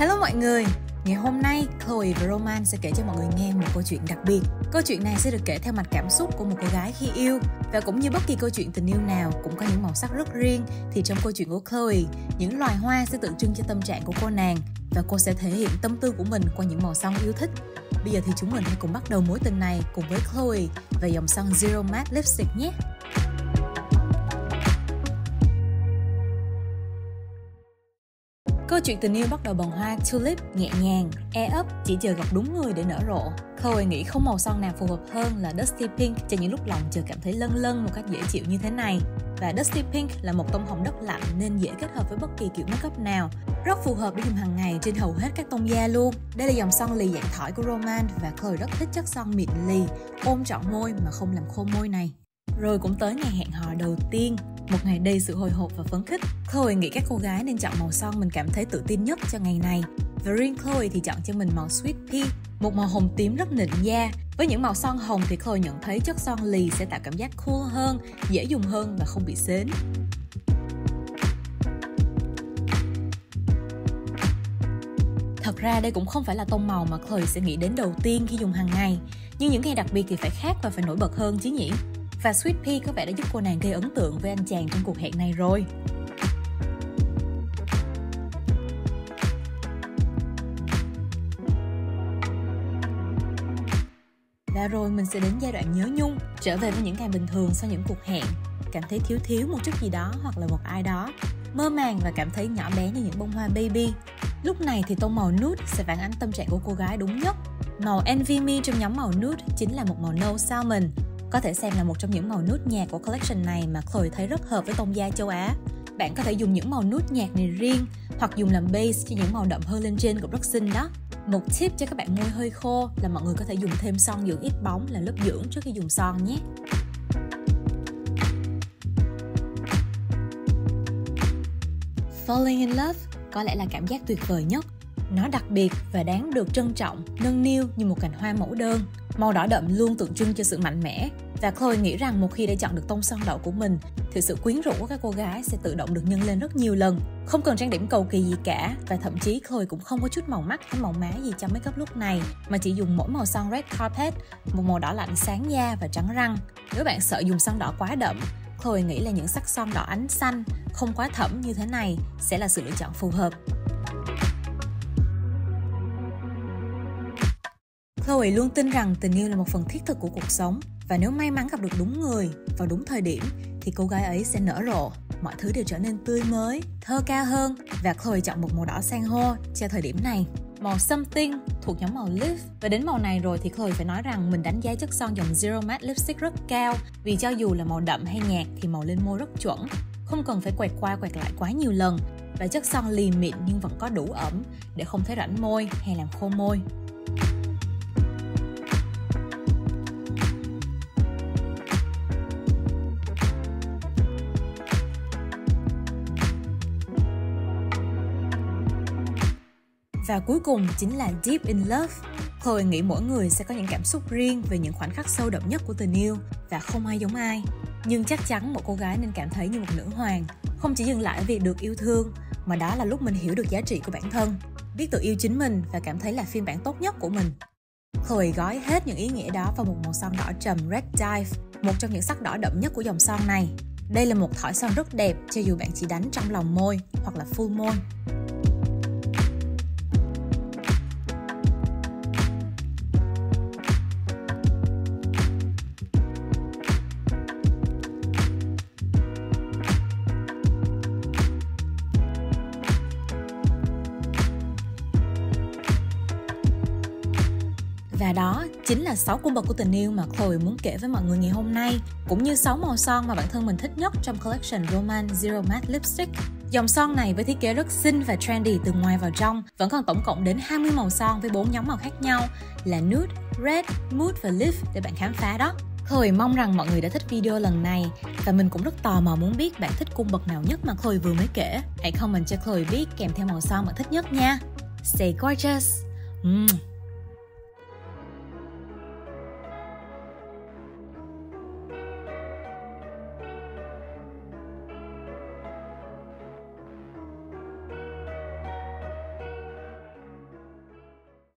Hello mọi người! Ngày hôm nay, Chloe và Romand sẽ kể cho mọi người nghe một câu chuyện đặc biệt. Câu chuyện này sẽ được kể theo mặt cảm xúc của một cô gái khi yêu. Và cũng như bất kỳ câu chuyện tình yêu nào cũng có những màu sắc rất riêng, thì trong câu chuyện của Chloe, những loài hoa sẽ tượng trưng cho tâm trạng của cô nàng và cô sẽ thể hiện tâm tư của mình qua những màu son yêu thích. Bây giờ thì chúng mình hãy cùng bắt đầu mối tình này cùng với Chloe và dòng son Zero Matte Lipstick nhé! Câu chuyện tình yêu bắt đầu bằng hoa tulip nhẹ nhàng, e ấp, chỉ chờ gặp đúng người để nở rộ. Chloe nghĩ không màu son nào phù hợp hơn là Dusty Pink cho những lúc lòng chờ cảm thấy lâng lâng một cách dễ chịu như thế này. Và Dusty Pink là một tông hồng đất lạnh nên dễ kết hợp với bất kỳ kiểu makeup nào. Rất phù hợp để dùng hàng ngày trên hầu hết các tông da luôn. Đây là dòng son lì dạng thỏi của Romand và Chloe rất thích chất son mịn lì, ôm trọn môi mà không làm khô môi này. Rồi cũng tới ngày hẹn hò đầu tiên, một ngày đầy sự hồi hộp và phấn khích. Chloe nghĩ các cô gái nên chọn màu son mình cảm thấy tự tin nhất cho ngày này. Và riêng Chloe thì chọn cho mình màu Sweet Pea, một màu hồng tím rất nịnh da. Với những màu son hồng thì Chloe nhận thấy chất son lì sẽ tạo cảm giác cool hơn, dễ dùng hơn và không bị sến. Thật ra đây cũng không phải là tông màu mà Chloe sẽ nghĩ đến đầu tiên khi dùng hàng ngày. Nhưng những ngày đặc biệt thì phải khác và phải nổi bật hơn chứ nhỉ? Và Sweet Pea có vẻ đã giúp cô nàng gây ấn tượng với anh chàng trong cuộc hẹn này rồi. Và rồi mình sẽ đến giai đoạn nhớ nhung, trở về với những ngày bình thường sau những cuộc hẹn, cảm thấy thiếu thiếu một chút gì đó hoặc là một ai đó, mơ màng và cảm thấy nhỏ bé như những bông hoa baby. Lúc này thì tông màu nude sẽ phản ánh tâm trạng của cô gái đúng nhất. Màu Envy Me trong nhóm màu nude chính là một màu nâu salmon. Có thể xem là một trong những màu nude nhạt của collection này mà Chloe thấy rất hợp với tông da châu Á. Bạn có thể dùng những màu nude nhạt này riêng hoặc dùng làm base cho những màu đậm hơn lên trên cũng rất xinh đó. Một tip cho các bạn môi hơi khô là mọi người có thể dùng thêm son dưỡng ít bóng là lớp dưỡng trước khi dùng son nhé. Falling in love có lẽ là cảm giác tuyệt vời nhất. Nó đặc biệt và đáng được trân trọng, nâng niu như một cành hoa mẫu đơn. Màu đỏ đậm luôn tượng trưng cho sự mạnh mẽ. Và Chloe nghĩ rằng một khi đã chọn được tông son đậu của mình thì sự quyến rũ của các cô gái sẽ tự động được nhân lên rất nhiều lần. Không cần trang điểm cầu kỳ gì cả. Và thậm chí Chloe cũng không có chút màu mắt hay màu má gì trong makeup lúc này, mà chỉ dùng mỗi màu son Red Carpet, một màu đỏ lạnh sáng da và trắng răng. Nếu bạn sợ dùng son đỏ quá đậm, Chloe nghĩ là những sắc son đỏ ánh xanh, không quá thẫm như thế này sẽ là sự lựa chọn phù hợp. Chloe luôn tin rằng tình yêu là một phần thiết thực của cuộc sống và nếu may mắn gặp được đúng người vào đúng thời điểm thì cô gái ấy sẽ nở rộ, mọi thứ đều trở nên tươi mới, thơ ca hơn và Chloe chọn một màu đỏ san hô cho thời điểm này. Màu Something thuộc nhóm màu lip và đến màu này rồi thì Chloe phải nói rằng mình đánh giá chất son dòng Zero Matte Lipstick rất cao vì cho dù là màu đậm hay nhạt thì màu lên môi rất chuẩn, không cần phải quẹt qua quẹt lại quá nhiều lần và chất son lì mịn nhưng vẫn có đủ ẩm để không thấy rãnh môi hay làm khô môi. Và cuối cùng chính là Deep in Love. Chloe nghĩ mỗi người sẽ có những cảm xúc riêng về những khoảnh khắc sâu đậm nhất của tình yêu và không ai giống ai. Nhưng chắc chắn một cô gái nên cảm thấy như một nữ hoàng, không chỉ dừng lại ở việc được yêu thương, mà đó là lúc mình hiểu được giá trị của bản thân, biết tự yêu chính mình và cảm thấy là phiên bản tốt nhất của mình. Chloe gói hết những ý nghĩa đó vào một màu son đỏ trầm Red Dive, một trong những sắc đỏ đậm nhất của dòng son này. Đây là một thỏi son rất đẹp cho dù bạn chỉ đánh trong lòng môi hoặc là full môi. Và đó chính là 6 cung bậc của tình yêu mà Chloe muốn kể với mọi người ngày hôm nay, cũng như 6 màu son mà bản thân mình thích nhất trong collection Romand Zero Matte Lipstick. Dòng son này với thiết kế rất xinh và trendy từ ngoài vào trong, vẫn còn tổng cộng đến 20 màu son với 4 nhóm màu khác nhau là nude, red, mood và leaf để bạn khám phá đó. Chloe mong rằng mọi người đã thích video lần này và mình cũng rất tò mò muốn biết bạn thích cung bậc nào nhất mà Chloe vừa mới kể. Hãy comment cho Chloe biết kèm theo màu son bạn thích nhất nha. Stay gorgeous.